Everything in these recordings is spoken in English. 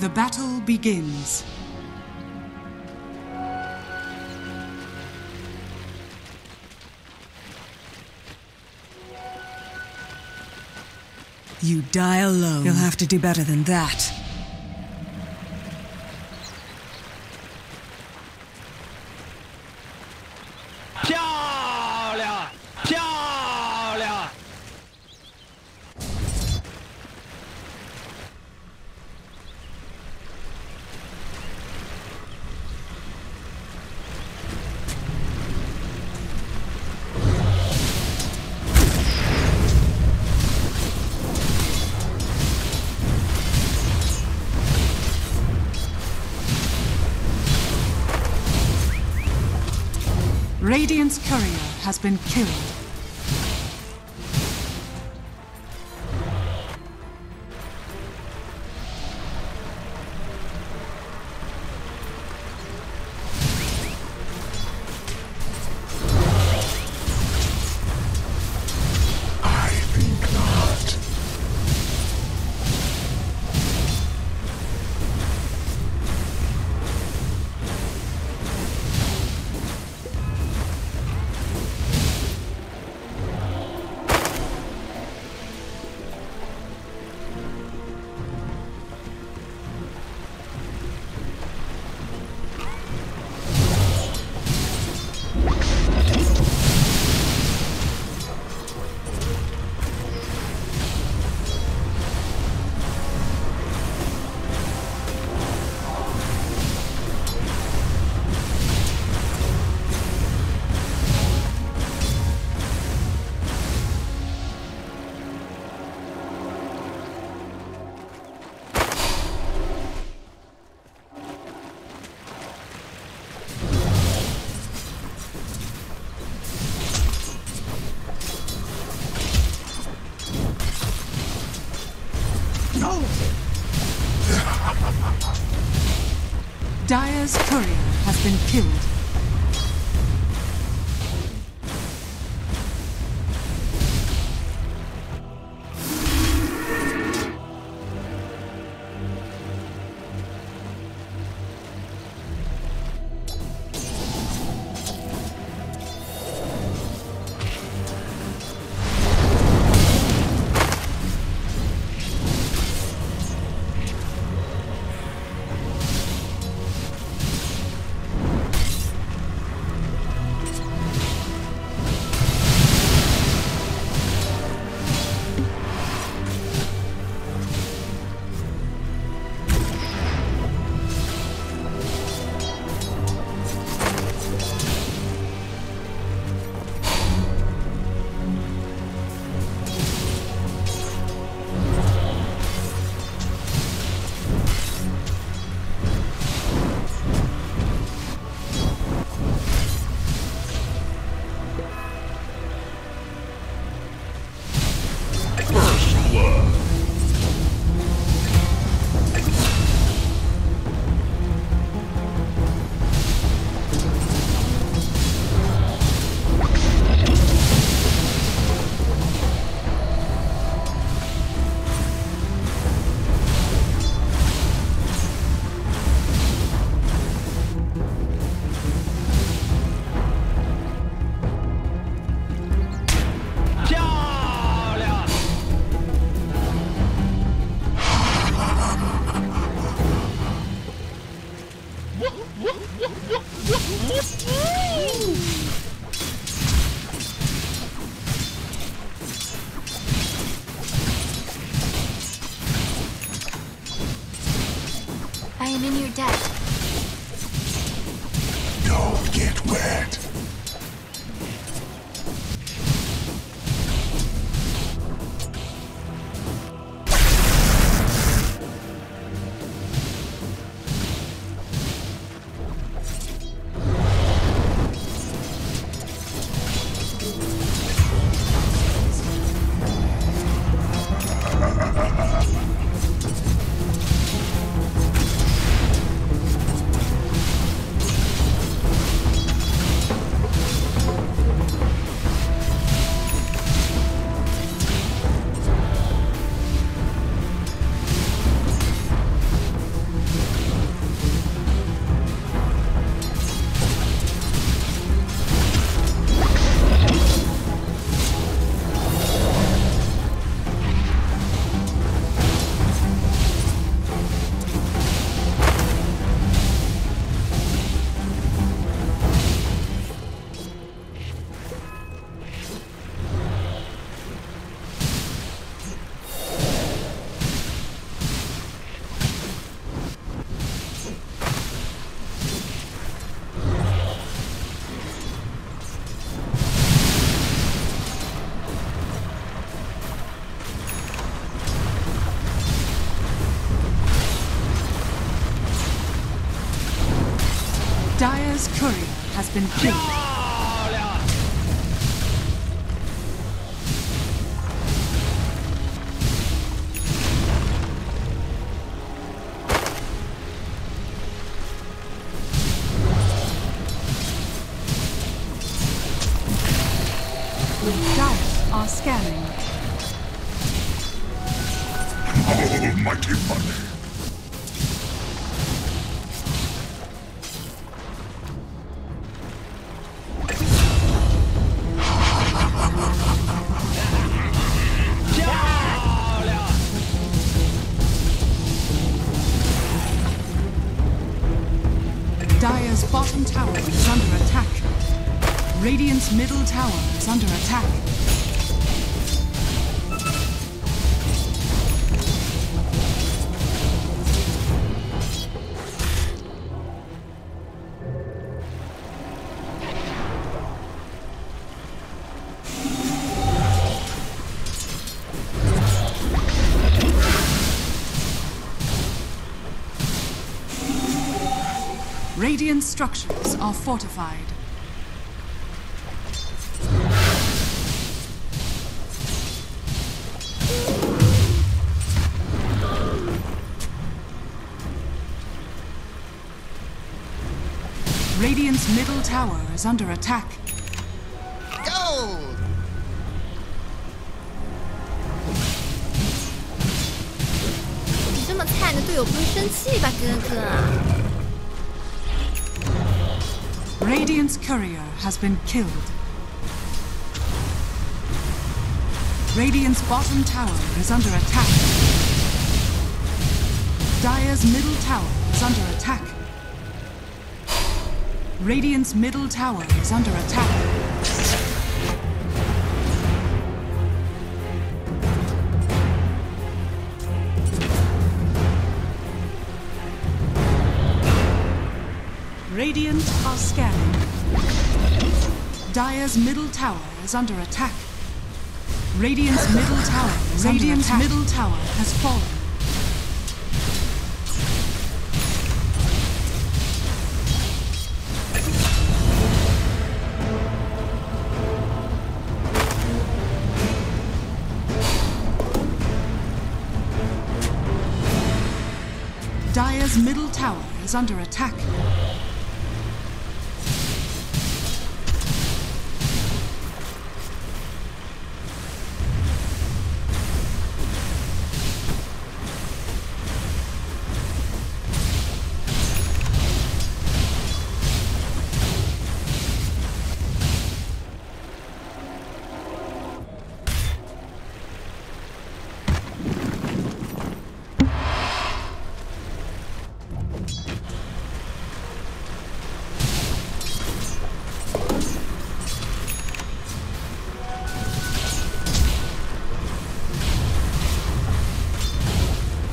The battle begins. You die alone. You'll have to do better than that. Radiant's courier has been killed. I think Dire's courier has been killed. I am in your debt. Don't get wet. Dire's courier has been killed. Dire's bottom tower is under attack. Radiant's middle tower is under attack. Radiant structures are fortified. Radiant's middle tower is under attack. Go!你这么菜的队友不会生气吧，哥哥？ Radiant's courier has been killed. Radiant's bottom tower is under attack. Dire's middle tower is under attack. Radiant's middle tower is under attack. Radiant are scanning. Dire's middle tower is under attack. Radiant's middle tower is under attack. Radiant's middle tower has fallen. Dire's middle tower is under attack.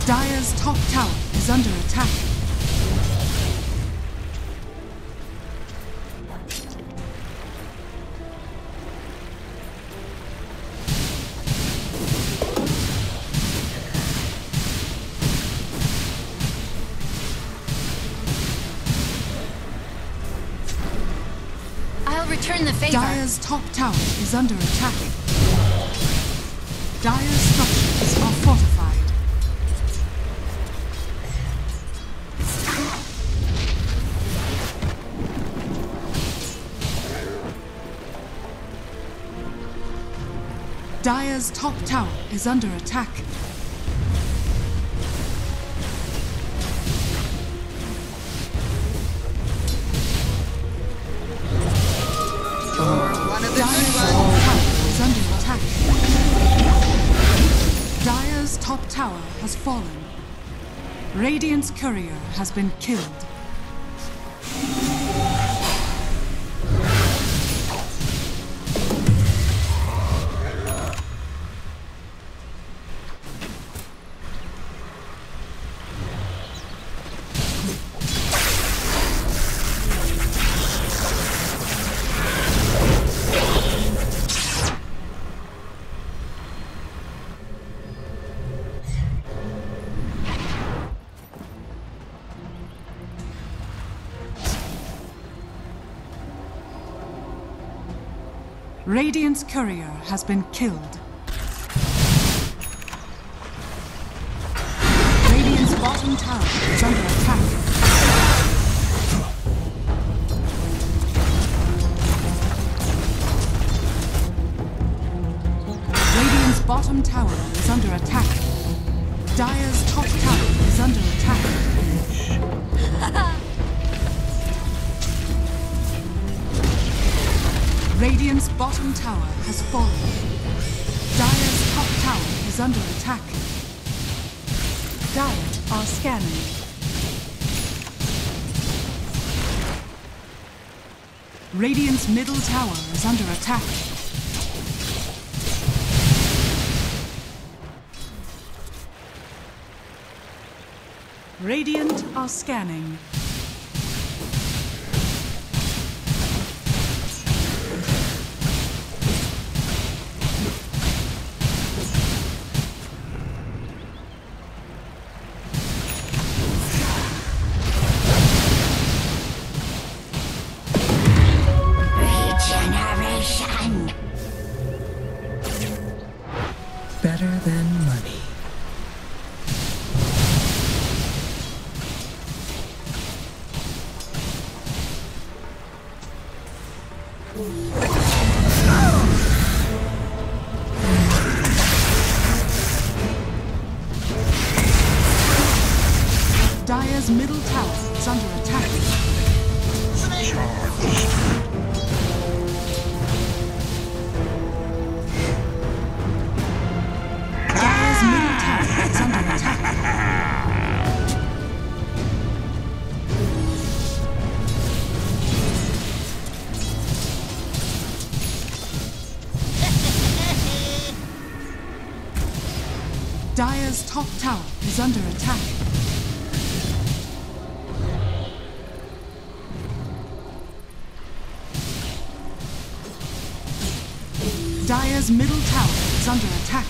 Dire's top tower is under attack. I'll return the favor. Dire's top tower is under attack. Dire's structures are fortified. Dire's top tower is under attack. Dire's top tower is under attack. Dire's top tower has fallen. Radiant's courier has been killed. Radiant's courier has been killed. Radiant's bottom tower is under attack. Radiant's bottom tower is under attack. Dire's top tower is under attack. Radiant's bottom tower has fallen. Dire's top tower is under attack. Dire are scanning. Radiant's middle tower is under attack. Radiant are scanning. Dire's middle tower is under attack. Dire's middle tower is under attack. Dire's top tower is under attack. Dire's middle tower is under attack.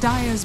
Dire's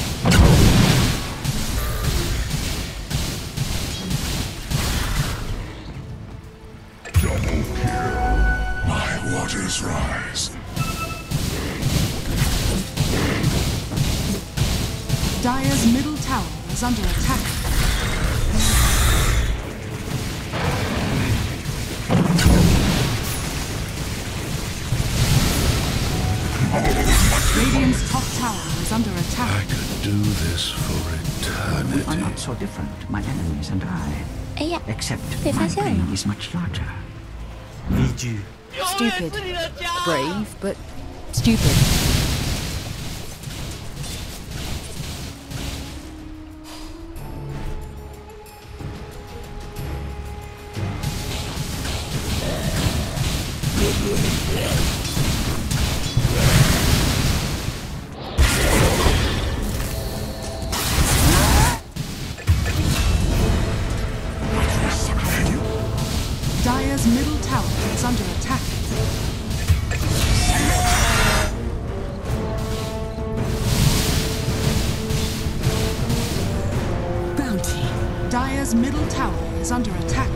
Dire's middle tower is under attack. Radiant's top tower is under attack. I could do this for eternity. We are not so different, my enemies and I. Yeah. Except my brain is much larger. Need you. Stupid. Brave, but stupid. Dire's middle tower is under attack. Bounty. Dire's middle tower is under attack.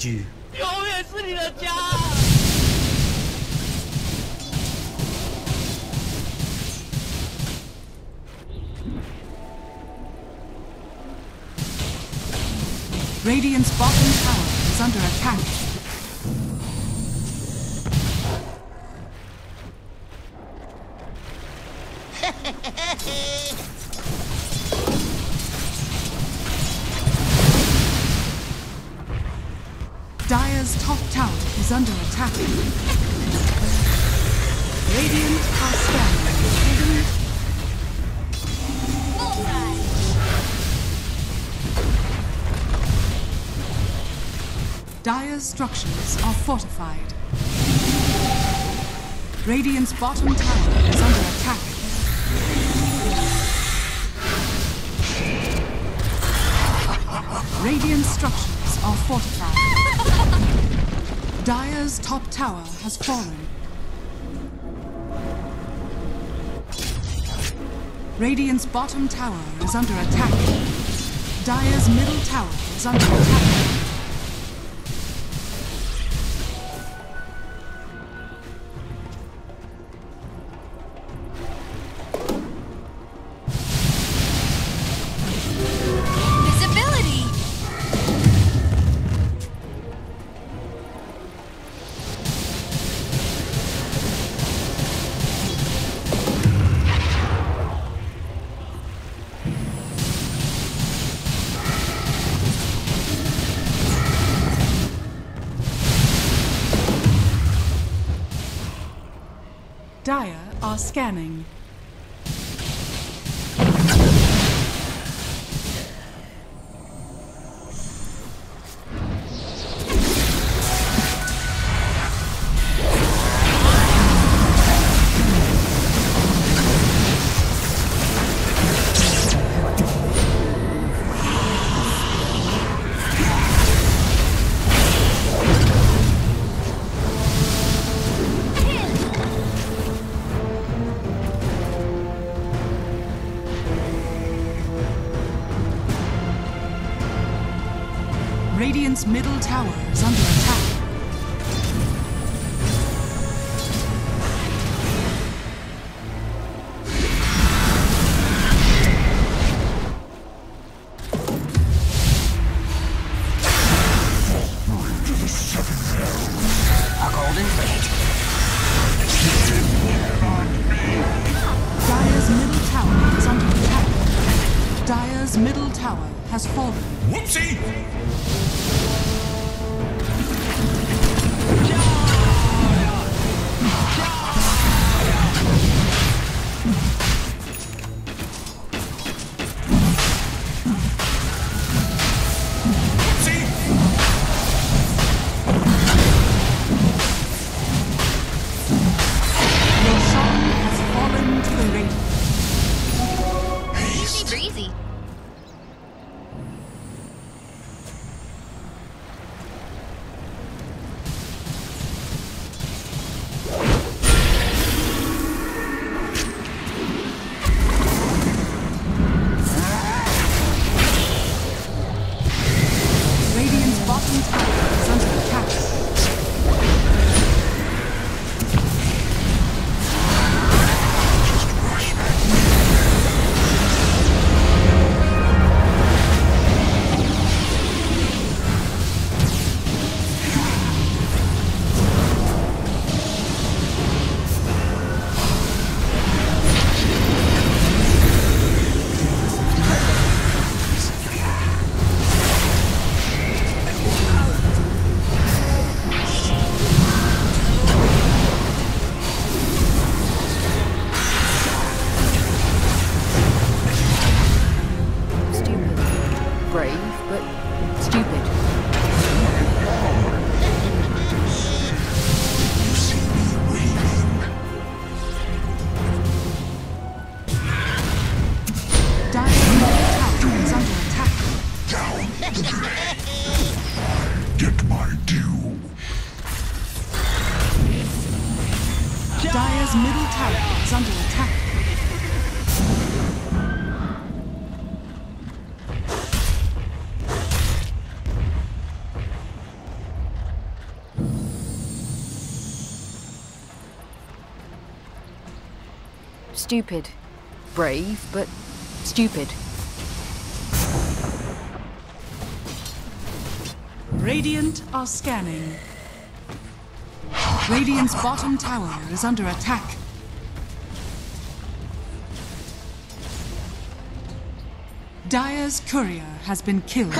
居，永远是你的家。Radiant's bottom tower is under attack. Dire's top tower is under attack. Radiant are standing. Dire's structures are fortified. Radiant's bottom tower is under attack. Radiant structures are fortified. Dire's top tower has fallen. Radiant's bottom tower is under attack. Dire's middle tower is under attack. Dire are scanning. Radiant's middle tower is under attack. A golden blade. Dire's middle tower is under attack. Dire's middle tower has fallen. Whoopsie! Dire's middle tower is under attack. Stupid. Brave, but stupid. Radiant are scanning. Radiant's bottom tower is under attack. Dire's courier has been killed.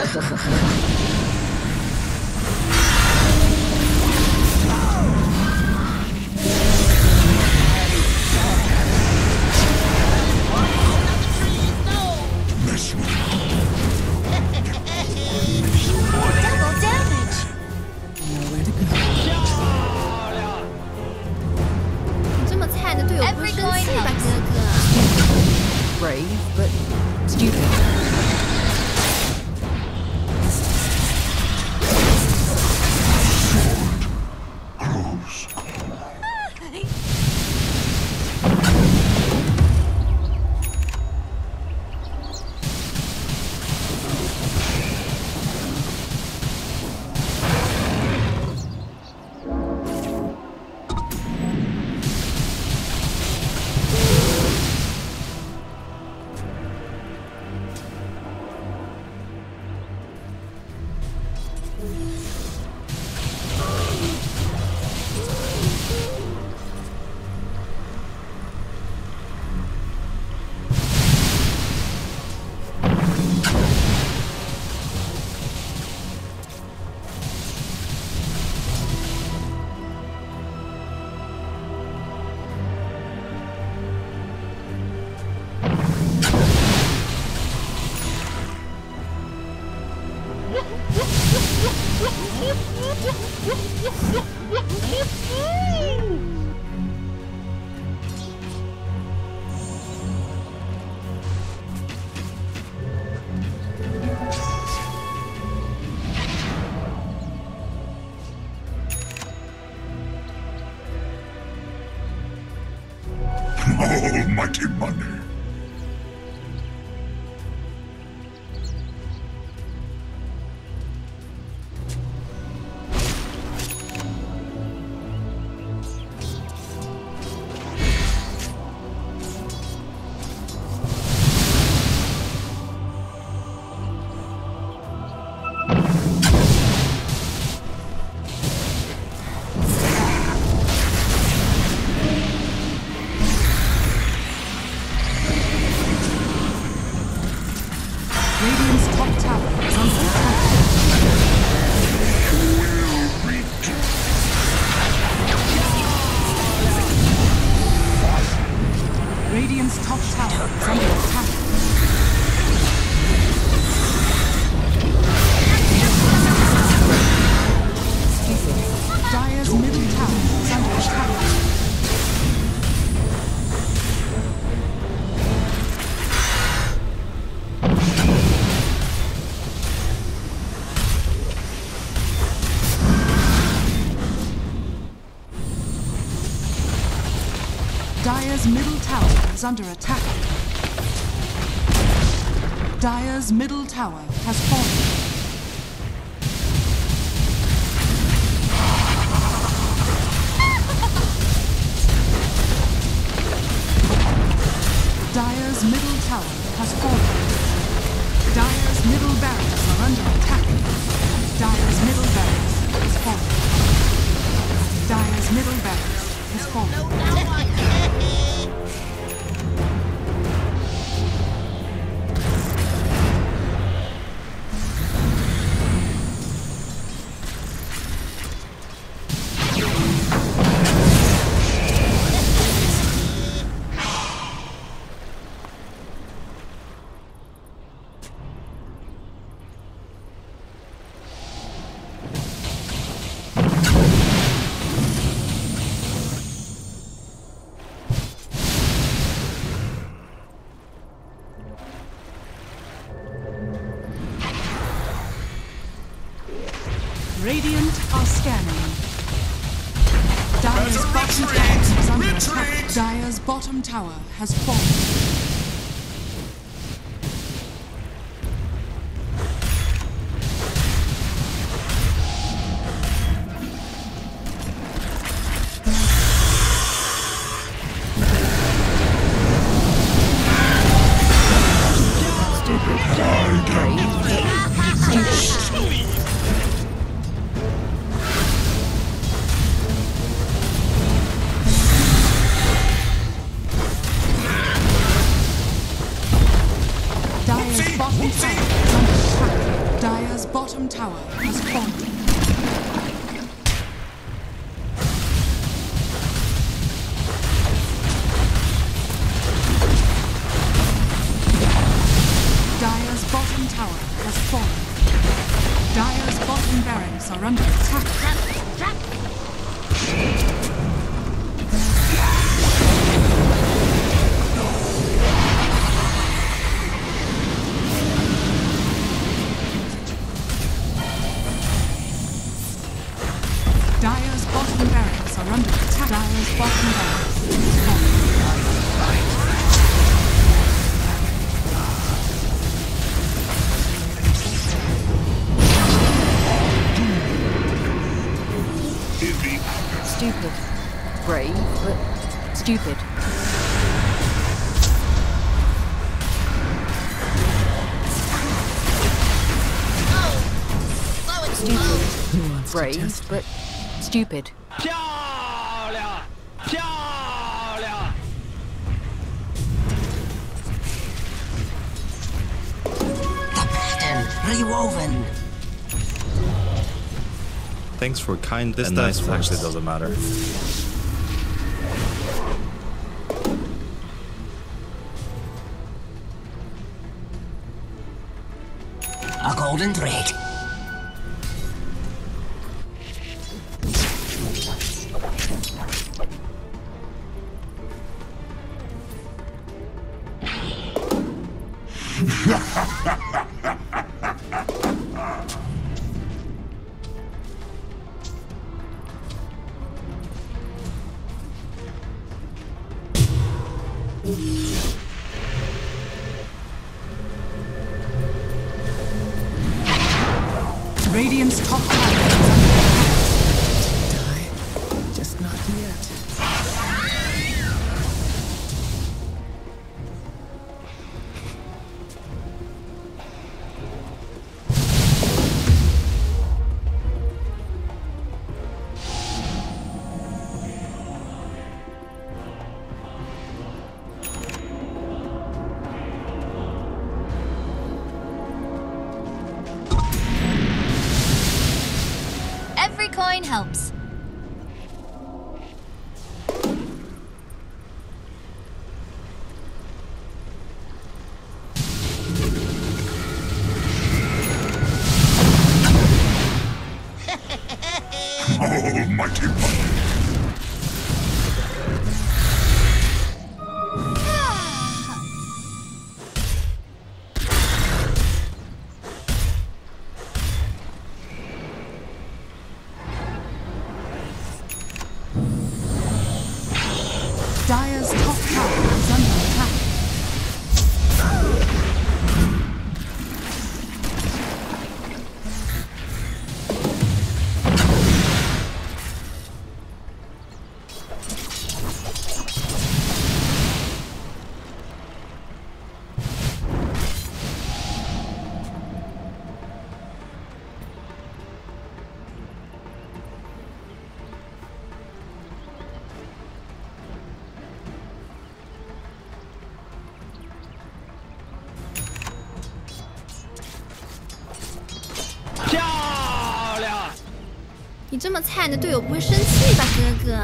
Brave, but stupid. Sword grows Almighty money. Dire's middle tower is under attack. Dire's middle tower has fallen. Dire's middle tower has fallen. Dire's middle barracks are under attack. Dire's middle barracks has fallen. Dire's middle barracks has fallen. Radiant are scanning. Dire's bottom tower has fallen. bottom tower has fallen. Dire's bottom tower has fallen. Dire's bottom barracks are under attack. Dire's bottom barracks are under attack. Dire's bottom barracks is fallen. Stupid. Brave, but stupid. Oh, stupid. Brave, but stupid. The pattern rewoven. Thanks for kind and nice flash, it doesn't matter. A golden thread. Radiant's top tower is under attack. Die. Just not yet. Coin helps. Oh, mighty one. Dire's top tower is under attack.你这么菜，你的队友不会生气吧，哥哥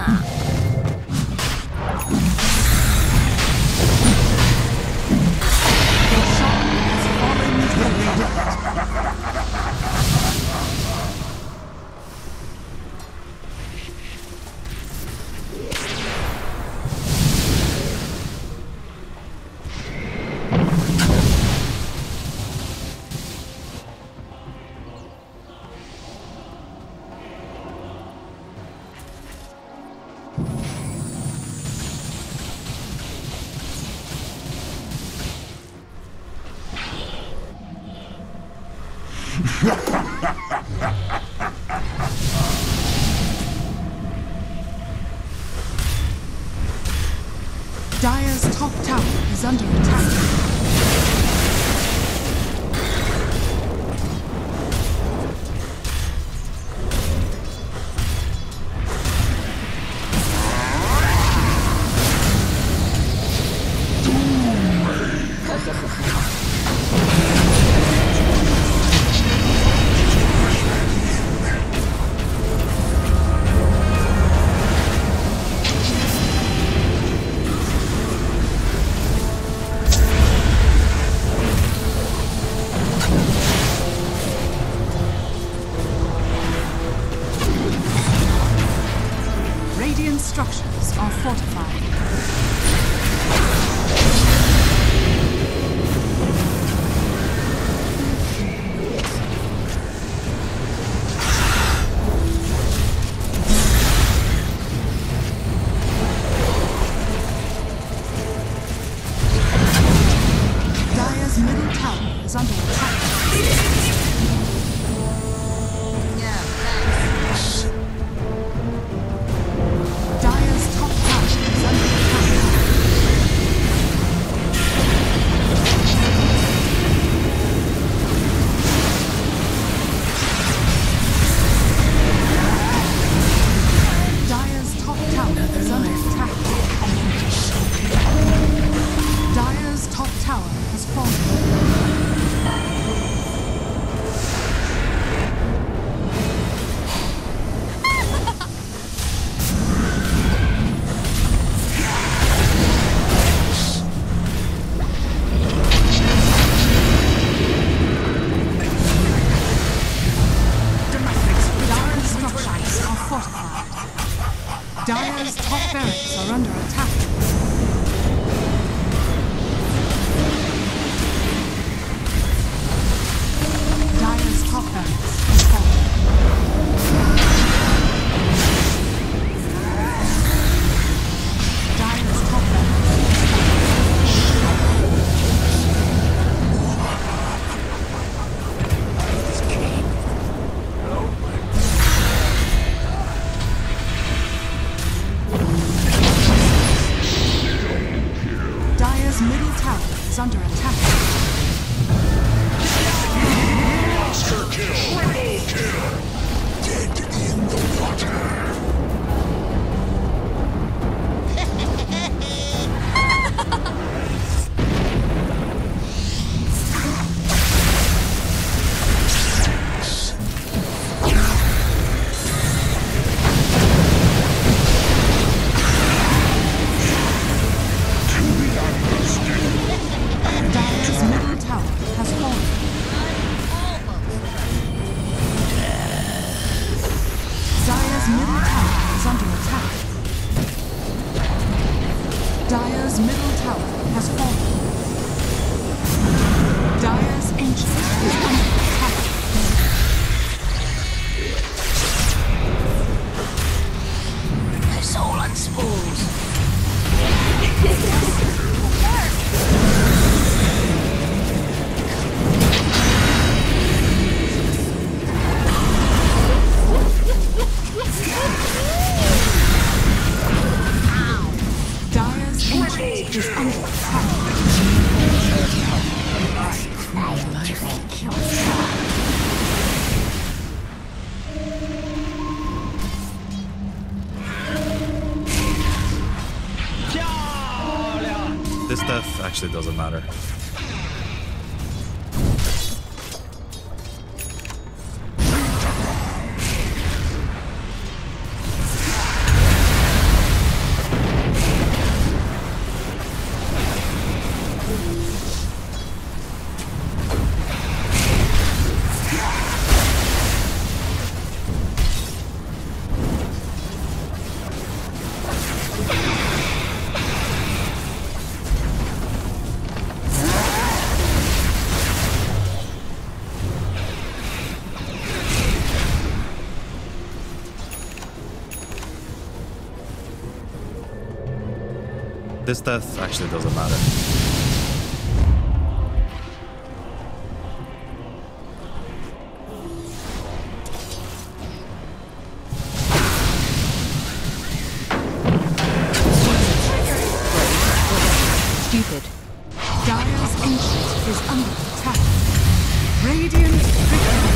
？Dire's top tower is under attack. fortified. Dire's top barracks are under attack. Dire's top barracks is falling. Dire's top barracks is under attack. Monster kill! Triple kill! Dead in the water! Dire's middle tower has fallen. Dire's ancient is under attack. This all unspools. Is under attack. My life kills her. This death actually doesn't matter. This death actually doesn't matter. Dire's ancient is under attack. Radiant victory.